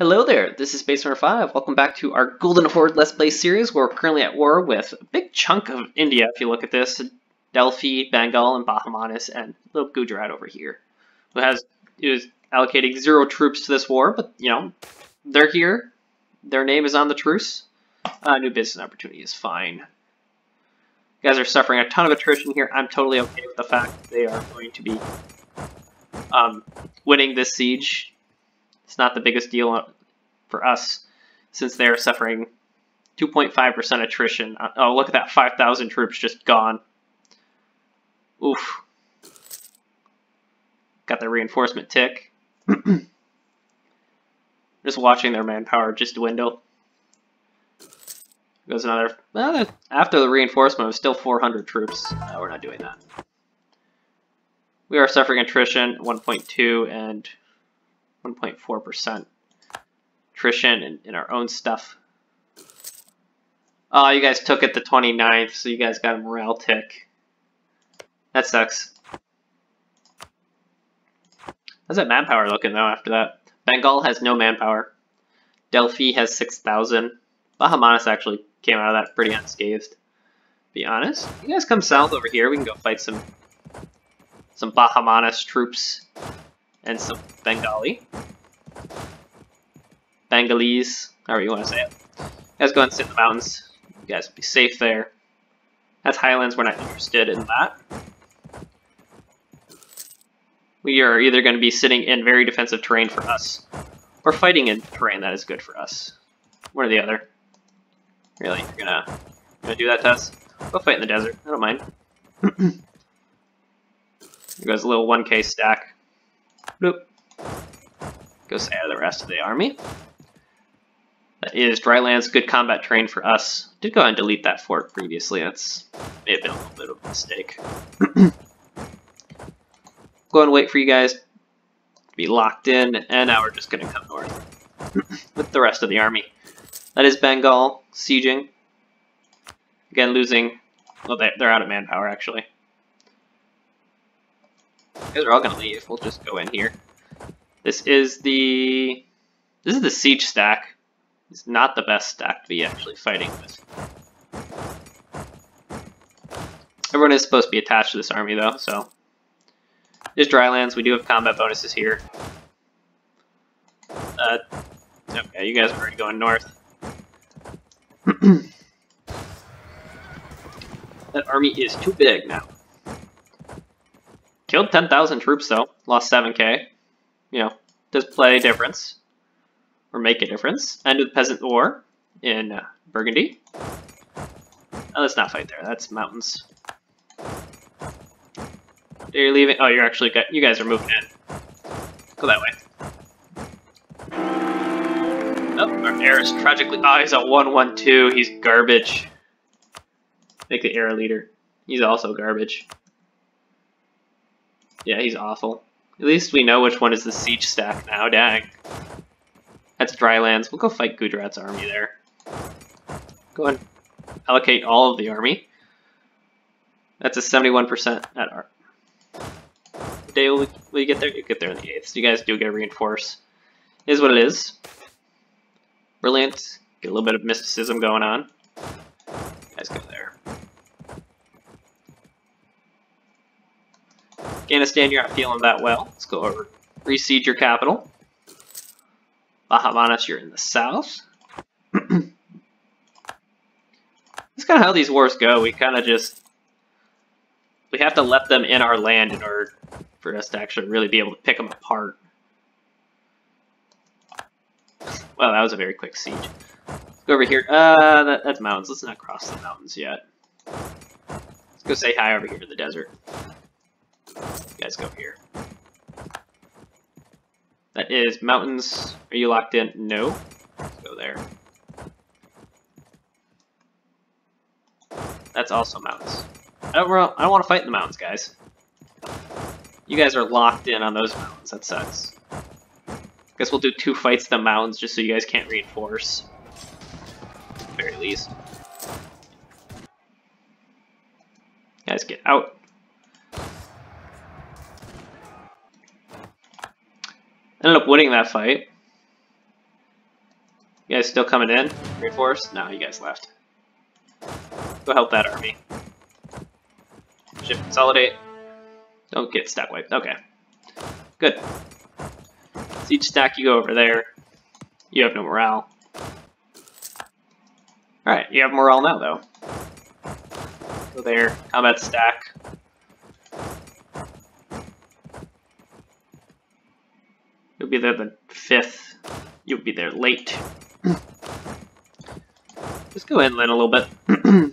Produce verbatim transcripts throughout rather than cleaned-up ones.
Hello there, this is Base Number Five. Welcome back to our Golden Horde Let's Play series, where we're currently at war with a big chunk of India, if you look at this. Delhi, Bengal, and Bahmanis, and little Gujarat over here, who has is allocating zero troops to this war, but, you know, they're here. Their name is on the truce. Uh, new business opportunity is fine. You guys are suffering a ton of attrition here. I'm totally okay with the fact that they are going to be um, winning this siege. It's not the biggest deal for us, since they are suffering two point five percent attrition. Oh, look at that, five thousand troops just gone. Oof. Got their reinforcement tick. Just watching their manpower just dwindle. Goes another... Well, after the reinforcement, it was still four hundred troops. No, we're not doing that. We are suffering attrition, one point two and... one point four percent attrition in, in our own stuff. Oh, you guys took it the twenty-ninth, so you guys got a morale tick. That sucks. How's that manpower looking, though, after that? Bengal has no manpower. Delhi has six thousand. Bahamanas actually came out of that pretty unscathed, to be honest. You guys come south over here, we can go fight some, some Bahamanas troops. And some Bengali. Bengalese, however you want to say it. You guys go and sit in the mountains. You guys will be safe there. That's Highlands, we're not interested in that. We are either going to be sitting in very defensive terrain for us, or fighting in terrain that is good for us. One or the other. Really, you're gonna, you're gonna do that to us? We'll fight in the desert, I don't mind. There goes a little one K stack. Nope. Go say out of the rest of the army. That is drylands, good combat terrain for us. Did go ahead and delete that fort previously. That's may have been a little bit of a mistake. Go and wait for you guys to be locked in, and now we're just going to come north with the rest of the army. That is Bengal sieging. Again, losing. Well, they, they're out of manpower actually. You guys are all gonna leave. We'll just go in here. This is the this is the siege stack. It's not the best stack to be actually fighting with. Everyone is supposed to be attached to this army though, so there's drylands. We do have combat bonuses here. Uh, okay, you guys are already going north. That army is too big now. Killed ten thousand troops though, lost seven K. You know, does play a difference, or make a difference. End of the Peasant War in uh, Burgundy. Oh, let's not fight there, that's mountains. You're leaving, oh, you're actually, got, you guys are moving in. Go that way. Oh, our heir is tragically, oh, he's a one one two, he's garbage. Make the heir leader, he's also garbage. Yeah, he's awful. At least we know which one is the siege stack now, dang. That's drylands. We'll go fight Gujarat's army there. Go and allocate all of the army. That's a seventy-one percent at our... What day will you get there? You get there on the eighth, so you guys do get a reinforce. It is what it is. Brilliant. Get a little bit of mysticism going on. You guys go there. Afghanistan, you're not feeling that well. Let's go over. Re-siege your capital. Bahamanas, you're in the south. That's kind of how these wars go. We kind of just... We have to let them in our land in order for us to actually really be able to pick them apart. Well, that was a very quick siege. Let's go over here. Uh, that, that's mountains. Let's not cross the mountains yet. Let's go say hi over here to the desert. You guys go here. That is mountains. Are you locked in? No. Let's go there. That's also mountains. I don't, I don't want to fight in the mountains, guys. You guys are locked in on those mountains. That sucks. Guess we'll do two fights in the mountains just so you guys can't reinforce. At the very least. You guys get out. Ended up winning that fight. You guys still coming in? Reinforce? No, you guys left. Go help that army. Ship consolidate. Don't get stat wiped. Okay. Good. Siege stack, you go over there. You have no morale. Alright, you have morale now, though. Go there. Combat stack. You'll be there the fifth. You'll be there late. Just go inland a little bit.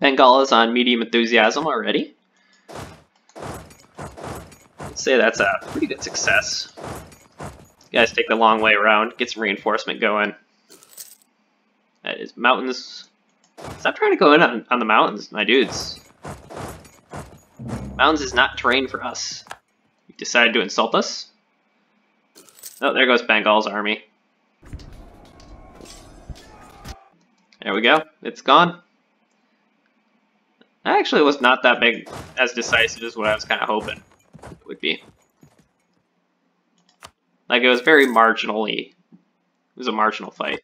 Bengal is on medium enthusiasm already. Let's say that's a pretty good success. You guys take the long way around. Get some reinforcement going. That is mountains. Stop trying to go in on, on the mountains, my dudes. Mountains is not terrain for us. You decided to insult us? Oh, there goes Bengal's army. There we go. It's gone. That actually was not that big, as decisive as what I was kind of hoping it would be. Like, it was very marginally... It was a marginal fight.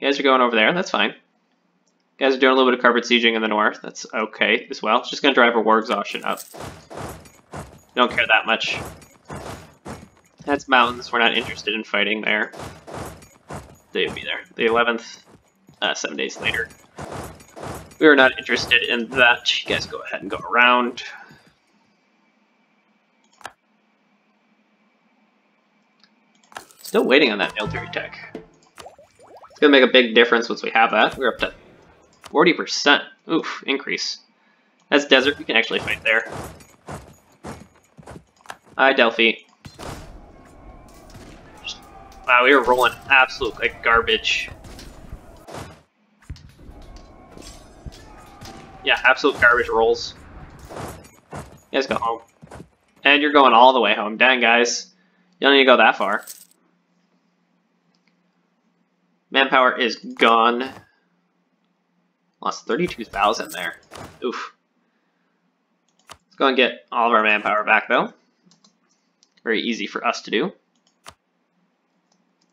You guys are going over there. That's fine. You guys are doing a little bit of carpet sieging in the north. That's okay as well. It's just going to drive our war exhaustion up. Don't care that much. That's mountains. We're not interested in fighting there. They would be there. The eleventh, uh, seven days later. We were not interested in that. You guys go ahead and go around. Still waiting on that military tech. It's going to make a big difference once we have that. We're up to forty percent. Oof, increase. That's desert. We can actually fight there. Hi, Delphi. Wow, we were rolling absolute like garbage. Yeah, absolute garbage rolls. You guys go home. And you're going all the way home. Dang, guys. You don't need to go that far. Manpower is gone. Lost thirty-two thousand there. Oof. Let's go and get all of our manpower back, though. Very easy for us to do.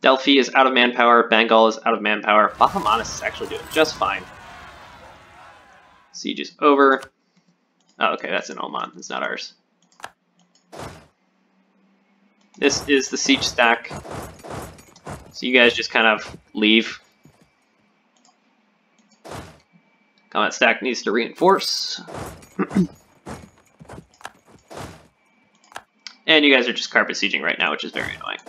Delphi is out of manpower. Bengal is out of manpower. Bahmanis is actually doing just fine. Siege is over. Oh, okay, that's in Oman. It's not ours. This is the siege stack. So you guys just kind of leave. Combat stack needs to reinforce. And you guys are just carpet sieging right now, which is very annoying.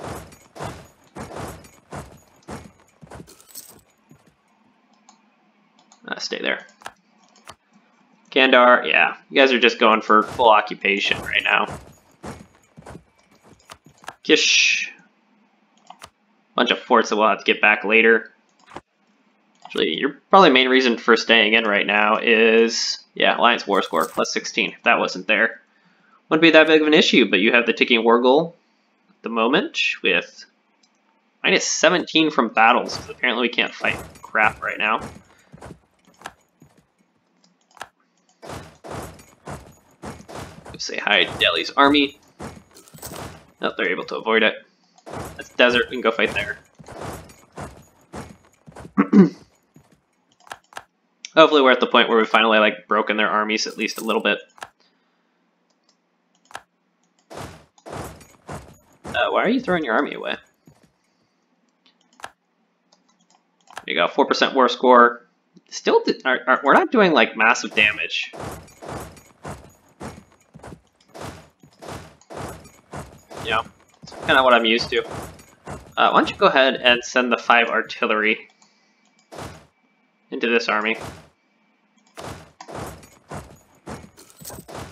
Uh, stay there. Kandar, yeah. You guys are just going for full occupation right now. Kish. Bunch of forts that we'll have to get back later. Actually, your probably main reason for staying in right now is... Yeah, Alliance War Score, plus sixteen. If that wasn't there, wouldn't be that big of an issue, but you have the ticking war goal at the moment with minus seventeen from battles, because apparently we can't fight crap right now. Go say hi to Delhi's army. Nope, they're able to avoid it. That's desert, we can go fight there. Hopefully we're at the point where we've finally like broken their armies at least a little bit. Uh, why are you throwing your army away? There you go, four percent war score. Still, are, are, we're not doing like massive damage. Yeah, it's kind of what I'm used to. Uh, why don't you go ahead and send the five artillery into this army.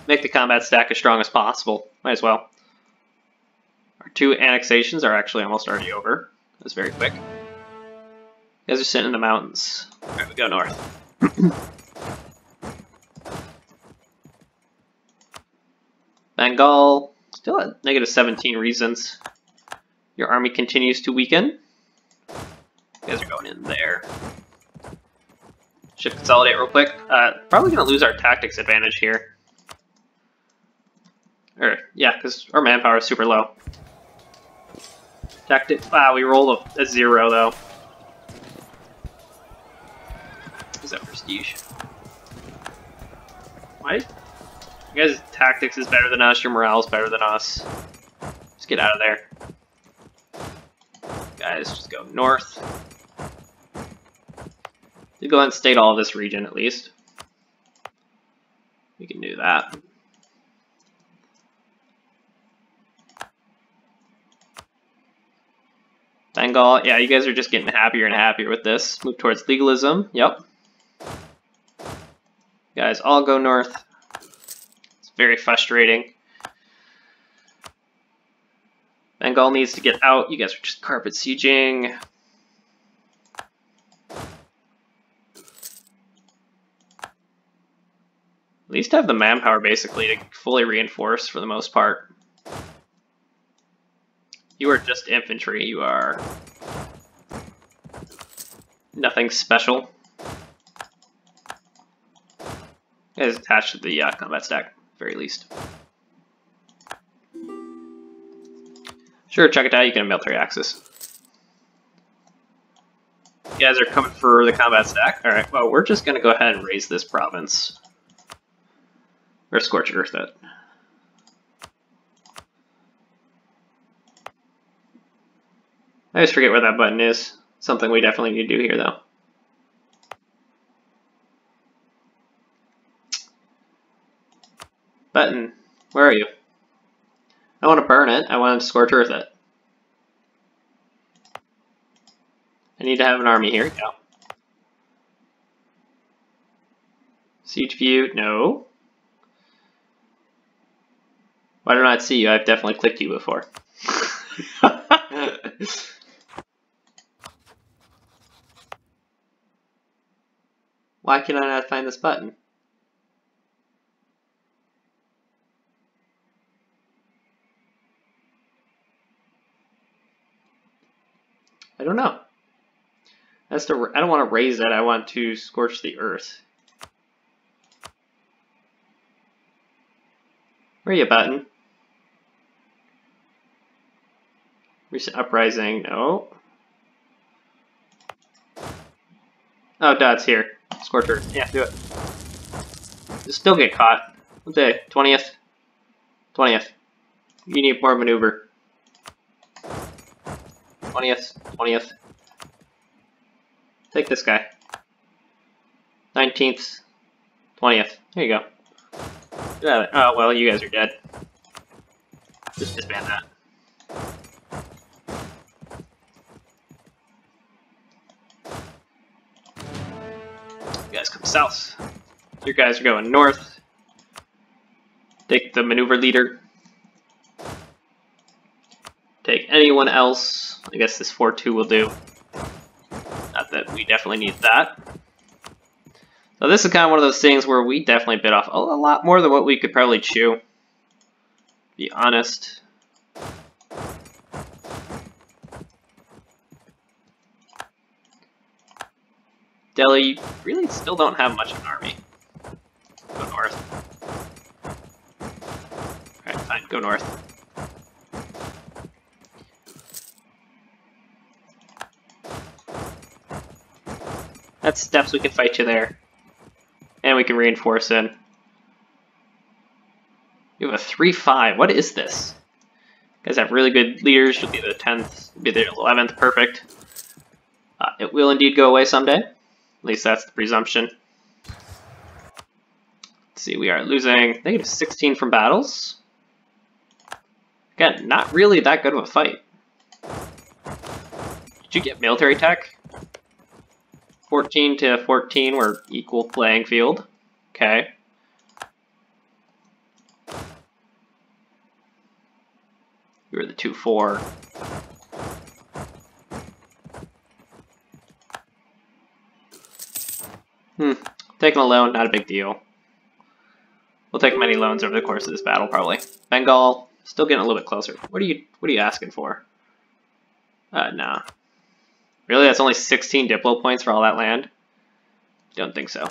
Make the combat stack as strong as possible. Might as well. Our two annexations are actually almost already over. That was very quick. You guys are sitting in the mountains. Alright, we go north. Bengal, still at negative seventeen reasons. Your army continues to weaken. You guys are going in there. Ship consolidate real quick. Uh, probably going to lose our tactics advantage here. Or, yeah, because our manpower is super low. protect it. Wow, we rolled a, a zero, though. Is that prestige? What? You guys' tactics is better than us. Your morale is better than us. Just get out of there. Guys, just go north. You go ahead and state all of this region, at least. We can do that. Bengal, yeah, you guys are just getting happier and happier with this. Move towards legalism, yep. You guys, all go north. It's very frustrating. Bengal needs to get out. You guys are just carpet sieging. At least have the manpower, basically, to fully reinforce for the most part. You are just infantry. You are nothing special. It is attached to the uh, combat stack, at the very least. Sure, Chagatai, you can have military access. You guys are coming for the combat stack. All right, well, we're just going to go ahead and raise this province. Or scorch earth it. I just forget where that button is. Something we definitely need to do here, though. Button, where are you? I want to burn it. I want to scorch earth it. I need to have an army here. Go. Siege view, no. Why did I not see you? I've definitely clicked you before. Why can I not find this button? I don't know. That's the, I don't want to raise it. I want to scorch the earth. Where are you, button? Recent uprising, no. Oh, Dot's here. Scorcher, yeah, do it. You'll still get caught. What day? twentieth? twentieth. You need more maneuver. twentieth, twentieth. Take this guy. nineteenth, twentieth. There you go. Yeah, oh, well, you guys are dead. Just disband that. You guys come south. You guys are going north. Take the maneuver leader. Take anyone else. I guess this four two will do. Not that we definitely need that. So this is kind of one of those things where we definitely bit off a lot more than what we could probably chew, to be honest. Delhi, really still don't have much of an army. Go north. Alright, fine, go north. That's steps, we can fight you there. And we can reinforce in. You have a three five. What is this? You guys have really good leaders. You'll be the tenth, you'll be the eleventh. Perfect. Uh, it will indeed go away someday. At least that's the presumption. Let's see, we are losing negative sixteen from battles. Again, not really that good of a fight. Did you get military tech? fourteen to fourteen, we're equal playing field. Okay. We were the two four. Hmm. Taking a loan, not a big deal. We'll take many loans over the course of this battle, probably. Bengal, still getting a little bit closer. What are you, what are you asking for? Uh, nah. Really? That's only sixteen Diplo points for all that land? Don't think so.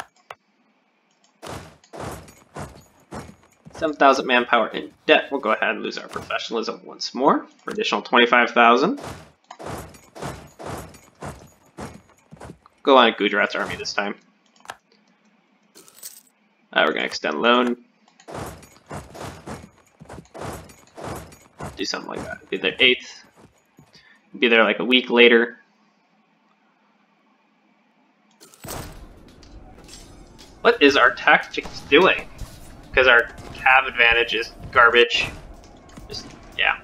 seven thousand manpower in debt. We'll go ahead and lose our professionalism once more for additional twenty-five thousand. go on Gujarat's army this time. Uh, we're going to extend loan. Do something like that. Be there eighth. Be there like a week later. What is our tactics doing? Because our cav advantage is garbage. Just, yeah.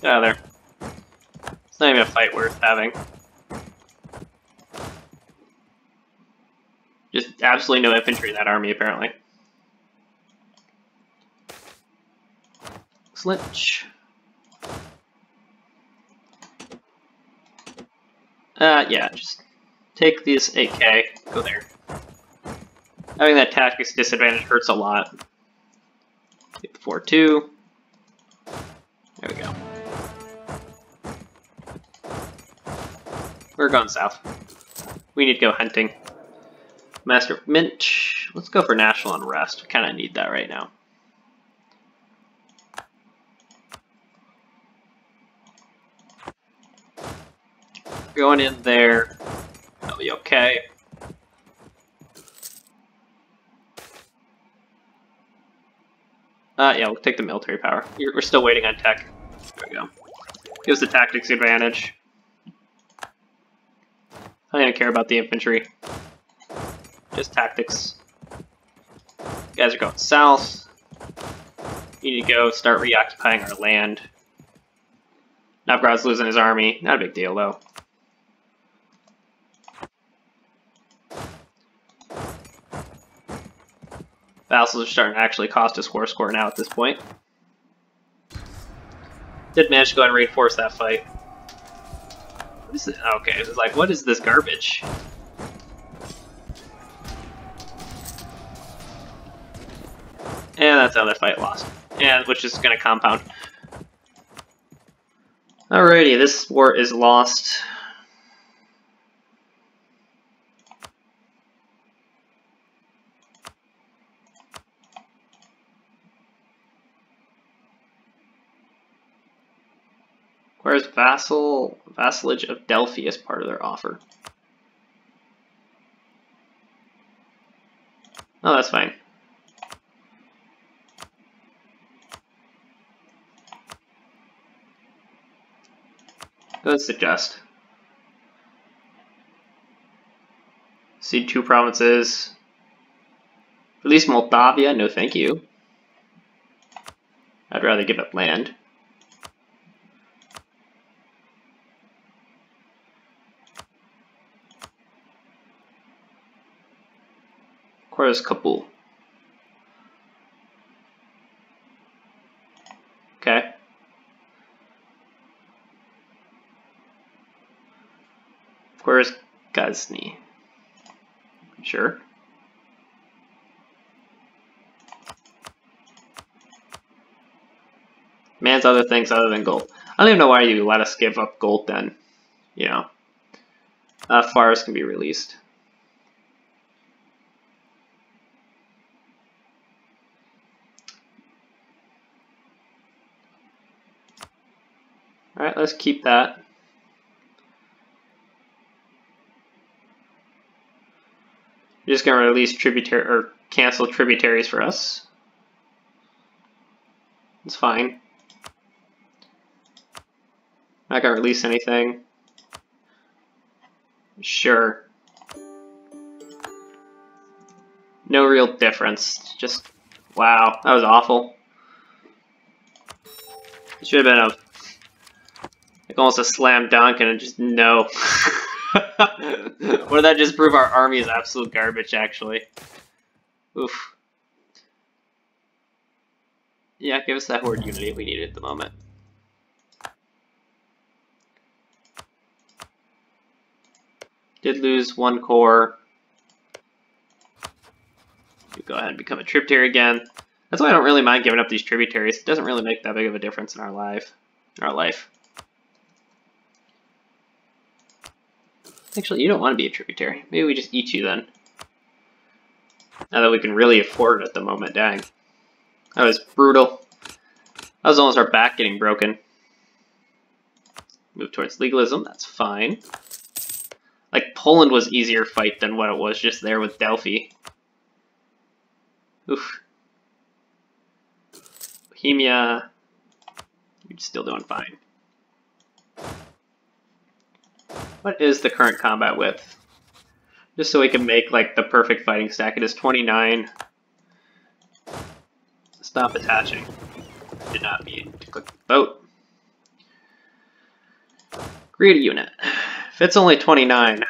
Get out of there. It's not even a fight worth having. Just absolutely no infantry in that army, apparently. Lynch. Uh, yeah, just take these eight K, go there. Having that tactics disadvantage hurts a lot. Get the four two. There we go. We're going south. We need to go hunting. Master Minch. Let's go for national unrest. We kind of need that right now. Going in there, that'll be okay. Uh, yeah, we'll take the military power. We're still waiting on tech. There we go. Gives the tactics advantage. I don't care about the infantry. Just tactics. You guys are going south. You need to go start reoccupying our land. Novgorod's losing his army. Not a big deal, though. Vassals are starting to actually cost us war score now at this point. Did manage to go ahead and reinforce that fight. What is it? Okay, it was like, what is this garbage? And that's how that fight lost. And which is going to compound. Alrighty, this war is lost. Where's vassal vassalage of Delphi as part of their offer? Oh, that's fine. Go and suggest. Cede two provinces. Release Moldavia, no thank you. I'd rather give up land. Where's Kabul? Okay. Where's Ghazni? Sure. Man's other things other than gold. I don't even know why you let us give up gold then. You know. Uh, Faris can be released. Alright, let's keep that. You're just going to release tributary or cancel tributaries for us. It's fine. Not going to release anything. Sure. No real difference. Just, wow, that was awful. It should have been a like almost a slam dunk, and just no. Or that just prove our army is absolute garbage, actually. Oof. Yeah, give us that horde unity we need at the moment. Did lose one core. You go ahead and become a tributary again. That's why I don't really mind giving up these tributaries. It doesn't really make that big of a difference in our life. In our life. Actually, you don't want to be a tributary. Maybe we just eat you then. Now that we can really afford it at the moment, dang. That was brutal. That was almost our back getting broken. Move towards legalism, that's fine. Like, Poland was easier fight than what it was just there with Delphi. Oof. Bohemia, you're still doing fine. What is the current combat width? Just so we can make, like, the perfect fighting stack. It is twenty-nine. Stop attaching. Did not mean to click the boat. Create a unit. If it's only twenty-nine.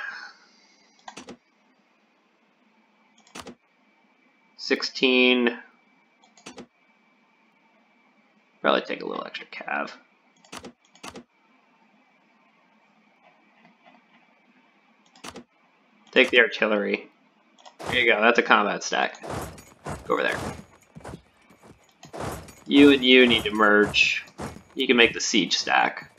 sixteen. Probably take a little extra cav. Take the artillery. There you go, that's a combat stack. Go over there. You and you need to merge. You can make the siege stack.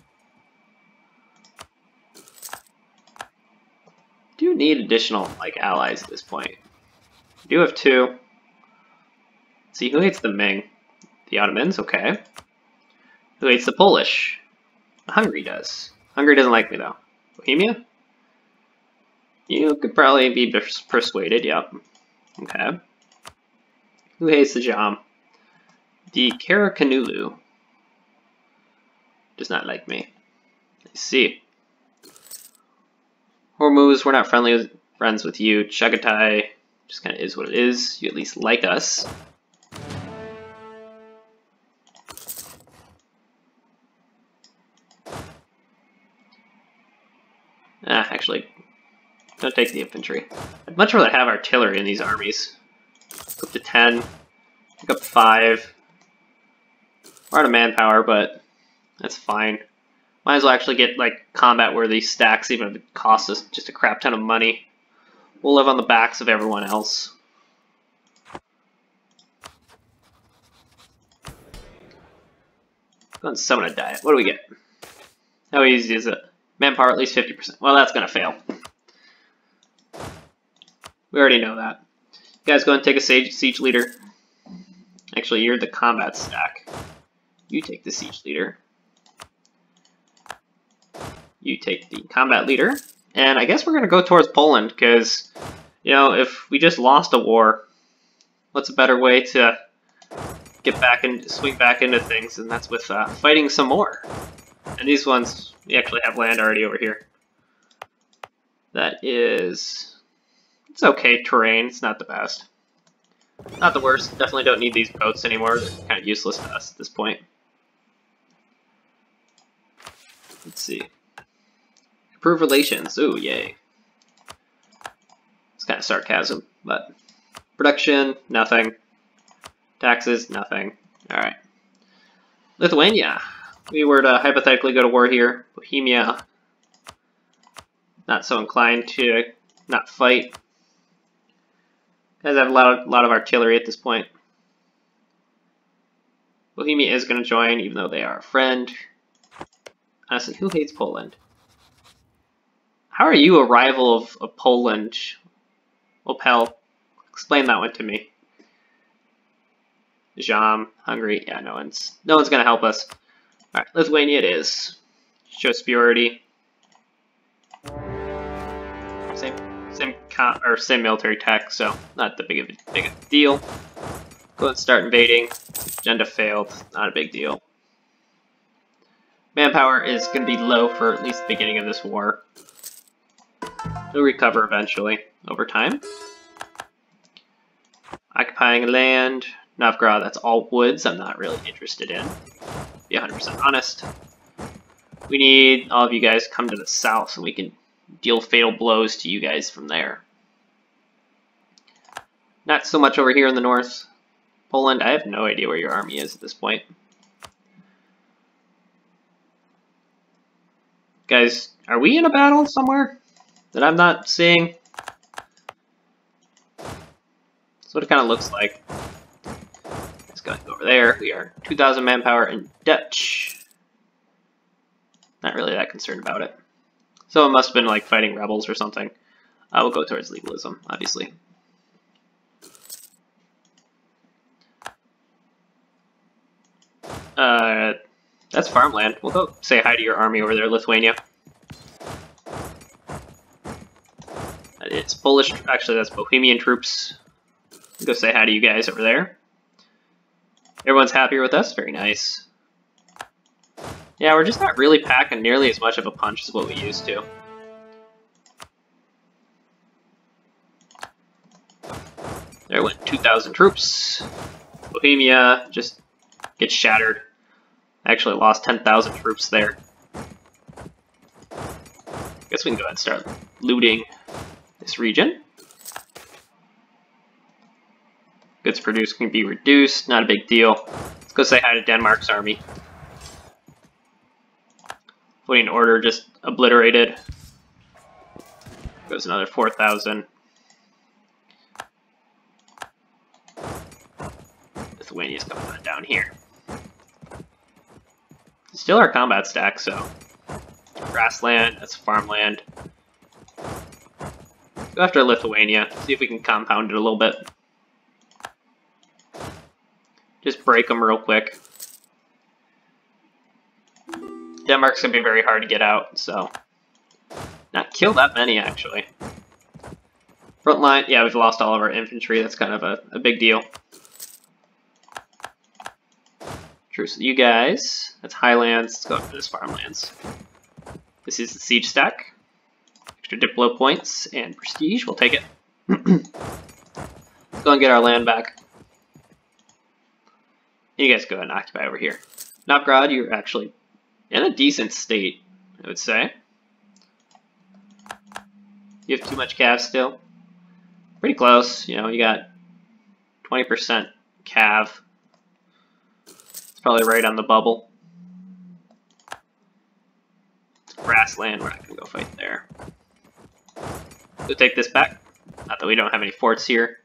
Do you need additional, like, allies at this point? You do have two. Let's see, who hates the Ming? The Ottomans, okay. Who hates the Polish? Hungary does. Hungary doesn't like me, though. Bohemia? You could probably be persuaded, yep. Okay. Who hates the Jam? The Karakanulu does not like me. I see. Hormuz, we're not friendly with, friends with you. Chagatai just kind of is what it is. You at least like us. Ah, actually. Don't take the infantry. I'd much rather have artillery in these armies. Up to ten. Pick up five. We're out of manpower, but that's fine. Might as well actually get, like, combat worthy stacks, even if it costs us just a crap ton of money. We'll live on the backs of everyone else. Go and summon a diet. What do we get? How easy is it? Manpower at least fifty percent. Well, that's gonna fail. We already know that. You guys go and take a siege leader. Actually, you're the combat stack. You take the siege leader. You take the combat leader. And I guess we're going to go towards Poland because, you know, if we just lost a war, what's a better way to get back and swing back into things? And that's with uh, fighting some more. And these ones, we actually have land already over here. That is... It's okay terrain, it's not the best. Not the worst, definitely don't need these boats anymore, they're kind of useless to us at this point. Let's see. Improve relations, ooh, yay. It's kind of sarcasm, but... Production, nothing. Taxes, nothing. Alright. Lithuania. We were to hypothetically go to war here. Bohemia. Not so inclined to not fight. Guys have a lot of, lot of artillery at this point. Bohemia is going to join, even though they are a friend. Honestly, who hates Poland? How are you a rival of, of Poland? Opel, explain that one to me. Jam, Hungary, yeah, no one's no one's going to help us. All right, Lithuania it is. Show superiority. Same. Same con or same military tech, so not the big of a, big of a deal. Go and start invading. Agenda failed, not a big deal. Manpower is going to be low for at least the beginning of this war. It'll recover eventually over time. Occupying land, Novgorod. That's all woods. I'm not really interested in. Be one hundred percent honest. We need all of you guys to come to the south so we can deal fatal blows to you guys from there. Not so much over here in the north. Poland, I have no idea where your army is at this point. Guys, are we in a battle somewhere that I'm not seeing? That's what it kind of looks like. It's going over there. We are two thousand manpower and Dutch. Not really that concerned about it. So it must have been like fighting rebels or something. I will go towards legalism, obviously. Uh, that's farmland. We'll go say hi to your army over there, Lithuania. It's Polish, actually that's Bohemian troops. Go say hi to you guys over there. Everyone's happier with us, very nice. Yeah, we're just not really packing nearly as much of a punch as what we used to. There went two thousand troops. Bohemia just gets shattered. I actually lost ten thousand troops there. Guess we can go ahead and start looting this region. Goods produced can be reduced, not a big deal. Let's go say hi to Denmark's army. Livonian Order just obliterated. Goes another four thousand. Lithuania's coming on down here. Still our combat stack, so. Grassland, that's farmland. Go after Lithuania, see if we can compound it a little bit. Just break them real quick. Denmark's gonna be very hard to get out, so. Not kill that many, actually. Frontline, yeah, we've lost all of our infantry, that's kind of a, a big deal. Truce with you guys. That's highlands, let's go after this farmlands. This is the siege stack. Extra diplo points and prestige, we'll take it. Let's go and get our land back. You guys go ahead and occupy over here. Novgorod, you're actually in a decent state, I would say. You have too much calves still? Pretty close, you know, you got twenty percent calf. It's probably right on the bubble. It's grassland, we're not going to go fight there. We'll take this back. Not that we don't have any forts here.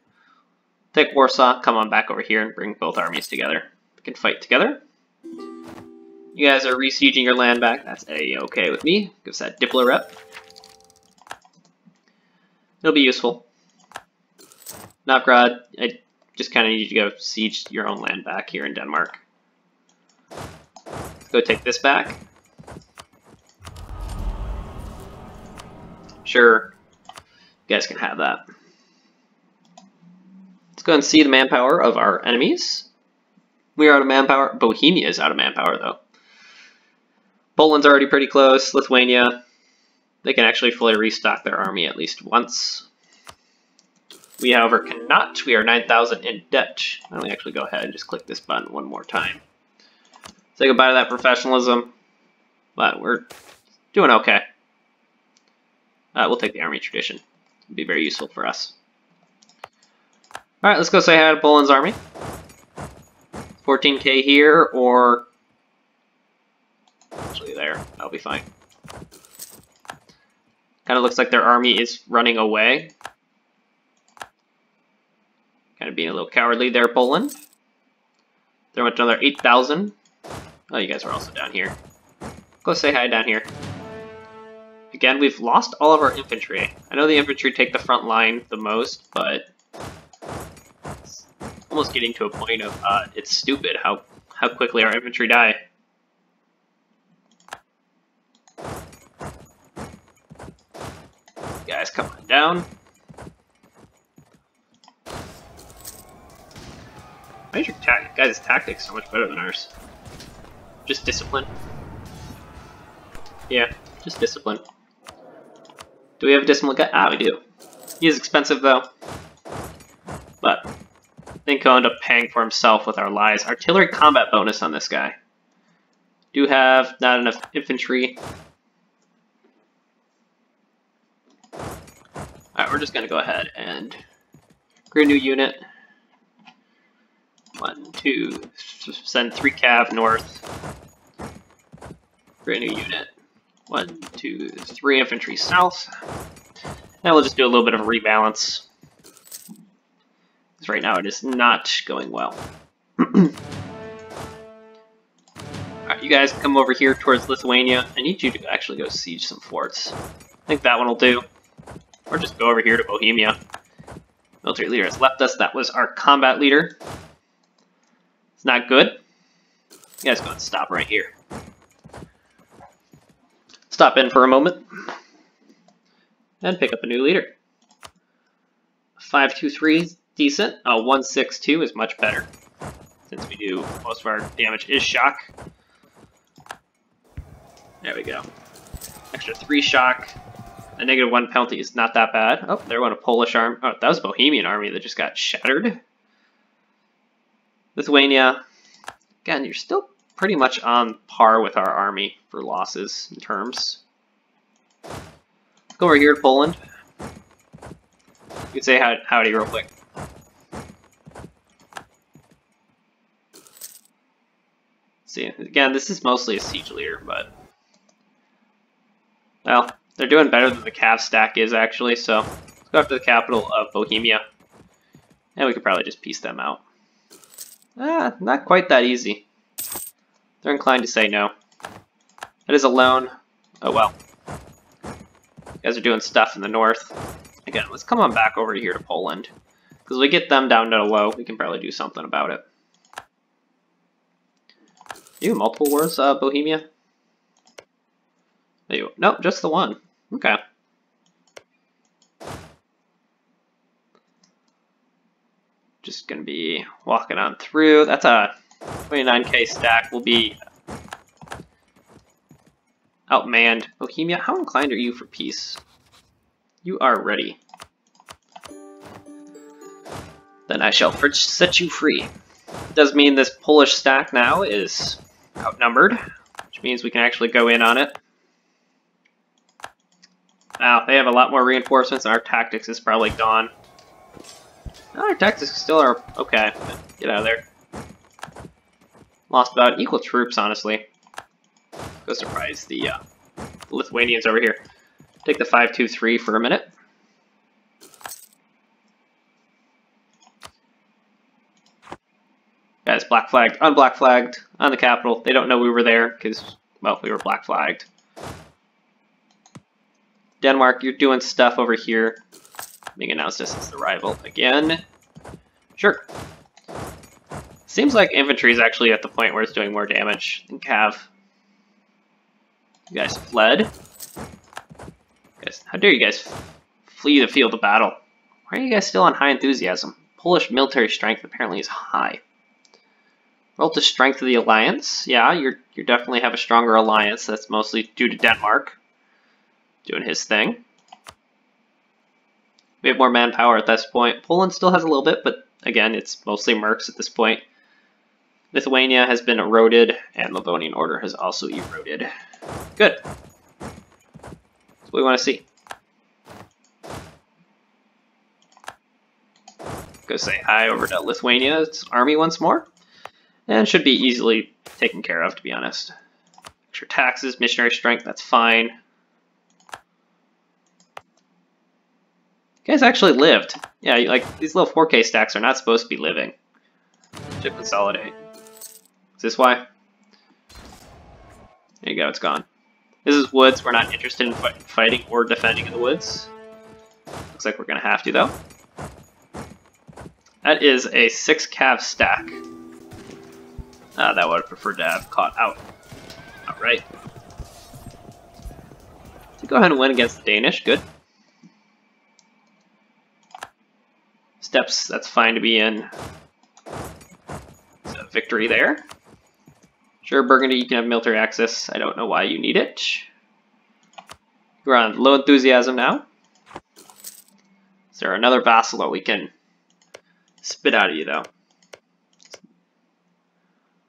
Take Warsaw, come on back over here and bring both armies together. We can fight together. You guys are re-sieging your land back. That's A-okay with me. Gives that Diplo rep. It'll be useful. Novgorod, I just kind of need you to go siege your own land back here in Denmark. Let's go take this back. Sure. You guys can have that. Let's go and see the manpower of our enemies. We are out of manpower. Bohemia is out of manpower, though. Poland's already pretty close. Lithuania, they can actually fully restock their army at least once. We, however, cannot. We are nine thousand in debt. Let me actually go ahead and just click this button one more time. Say goodbye to that professionalism, but we're doing okay. Uh, we'll take the army tradition. It'll be very useful for us. All right, let's go say hi to Poland's army. fourteen K here, or actually there, that'll be fine. Kind of looks like their army is running away. Kind of being a little cowardly there, Poland. There went another eight thousand. Oh, you guys are also down here. Go say hi down here. Again, we've lost all of our infantry. I know the infantry take the front line the most, but almost getting to a point of uh, it's stupid how how quickly our infantry die. Guys, come on down. Why is your ta guys' tactics so much better than ours? Just discipline. Yeah, just discipline. Do we have a discipline guy? Ah, we do. He is expensive though, but. I think he'll end up paying for himself with our lies. Artillery combat bonus on this guy. Do have not enough infantry. Alright, we're just going to go ahead and create a new unit. One, two, send three cav north. Create a new unit. One, two, three infantry south. Now we'll just do a little bit of a rebalance. Right now it is not going well. Alright, you guys come over here towards Lithuania. I need you to actually go siege some forts. I think that one will do. Or just go over here to Bohemia. Military leader has left us. That was our combat leader. It's not good. You guys go and stop right here. Stop in for a moment. And pick up a new leader. five two three is decent. Uh, one six two is much better, since we do most of our damage is shock. There we go. Extra three shock. A negative one penalty is not that bad. Oh, there went a Polish army. Oh, that was a Bohemian army that just got shattered. Lithuania. Again, you're still pretty much on par with our army for losses and terms. Go over here to Poland. You can say howdy real quick. See, again, this is mostly a siege leader, but... Well, they're doing better than the Cav stack is, actually, so let's go after the capital of Bohemia. And we could probably just piece them out. Ah, not quite that easy. They're inclined to say no. That is a loan. Oh well. You guys are doing stuff in the north. Again, let's come on back over here to Poland. Because if we get them down to a low, we can probably do something about it. You multiple wars, uh, Bohemia? Nope, just the one. Okay. Just gonna be walking on through. That's a twenty-nine K stack. We'll be outmanned. Bohemia, how inclined are you for peace? You are ready. Then I shall set you free. It does mean this Polish stack now is outnumbered, which means we can actually go in on it. Wow, they have a lot more reinforcements, and our tactics is probably gone. No, our tactics still are okay. Get out of there. Lost about equal troops, honestly. Go surprise the uh, Lithuanians over here. Take the five two three for a minute. Guys, black flagged, unblack flagged on the capital. They don't know we were there because, well, we were black flagged. Denmark, you're doing stuff over here. Being announced as the rival again. Sure. Seems like infantry is actually at the point where it's doing more damage than cav. You guys fled. You guys, how dare you guys flee the field of battle? Why are you guys still on high enthusiasm? Polish military strength apparently is high. Roll to strength of the alliance. Yeah, you're you definitely have a stronger alliance. That's mostly due to Denmark doing his thing. We have more manpower at this point. Poland still has a little bit, but again, it's mostly mercs at this point. Lithuania has been eroded, and Livonian Order has also eroded. Good. That's what we want to see. Go say hi over to Lithuania's army once more. And should be easily taken care of, to be honest. Extra taxes, missionary strength, that's fine. You guys actually lived. Yeah, like these little four K stacks are not supposed to be living. Should consolidate. Is this why? There you go, it's gone. This is woods. We're not interested in fight, fighting or defending in the woods. Looks like we're gonna have to though. That is a six cav stack. Ah, that would have preferred to have caught out. All right. So go ahead and win against the Danish. Good. Steps, that's fine to be in. So victory there. Sure, Burgundy, you can have military access. I don't know why you need it. We're on low enthusiasm now. Is there another vassal that we can spit out of you, though?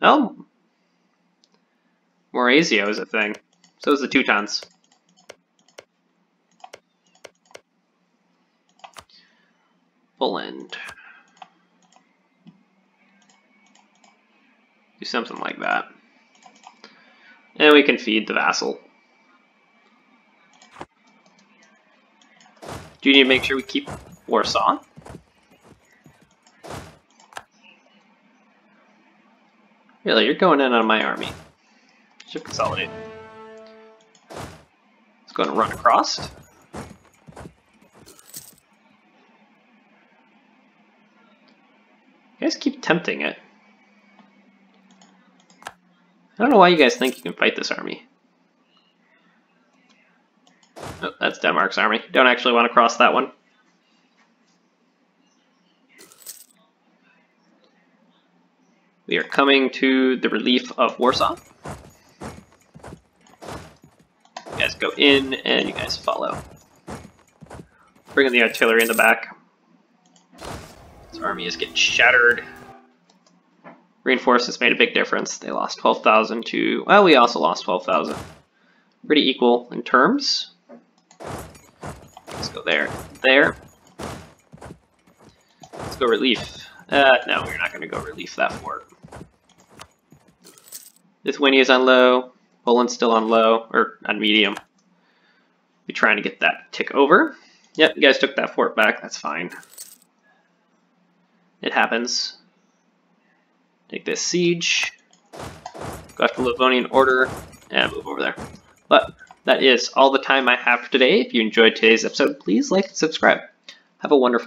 Well, Moreaio is a thing. So is the Teutons. Poland. Do something like that. And we can feed the vassal. Do you need to make sure we keep Warsaw? Really, you're going in on my army. Should consolidate. Let's go and run across. You guys keep tempting it. I don't know why you guys think you can fight this army. Oh, that's Denmark's army. Don't actually want to cross that one. coming to the relief of Warsaw. You guys go in, and you guys follow. Bringing the artillery in the back. This army is getting shattered. Reinforcements made a big difference. They lost twelve thousand to... Well, we also lost twelve thousand. Pretty equal in terms. Let's go there. There. Let's go relief. Uh, no, we're not going to go relief that fort. Lithuania's on low. Poland's still on low, or on medium. We're trying to get that tick over. Yep, you guys took that fort back. That's fine. It happens. Take this siege. Go after Livonian Order and move over there. But that is all the time I have for today. If you enjoyed today's episode, please like and subscribe. Have a wonderful day.